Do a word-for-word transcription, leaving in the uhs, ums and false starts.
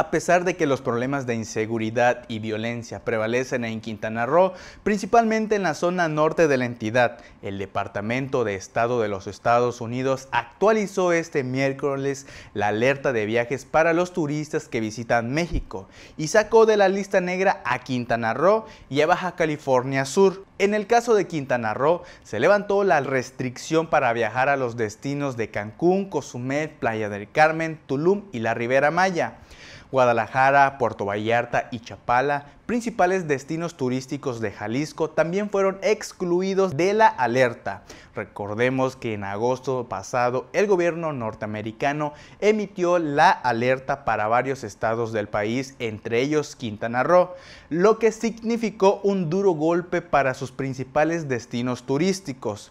A pesar de que los problemas de inseguridad y violencia prevalecen en Quintana Roo, principalmente en la zona norte de la entidad, el Departamento de Estado de los Estados Unidos actualizó este miércoles la alerta de viajes para los turistas que visitan México y sacó de la lista negra a Quintana Roo y a Baja California Sur. En el caso de Quintana Roo, se levantó la restricción para viajar a los destinos de Cancún, Cozumel, Playa del Carmen, Tulum y la Riviera Maya. Guadalajara, Puerto Vallarta y Chapala, principales destinos turísticos de Jalisco, también fueron excluidos de la alerta. Recordemos que en agosto pasado el gobierno norteamericano emitió la alerta para varios estados del país, entre ellos Quintana Roo, lo que significó un duro golpe para sus principales destinos turísticos.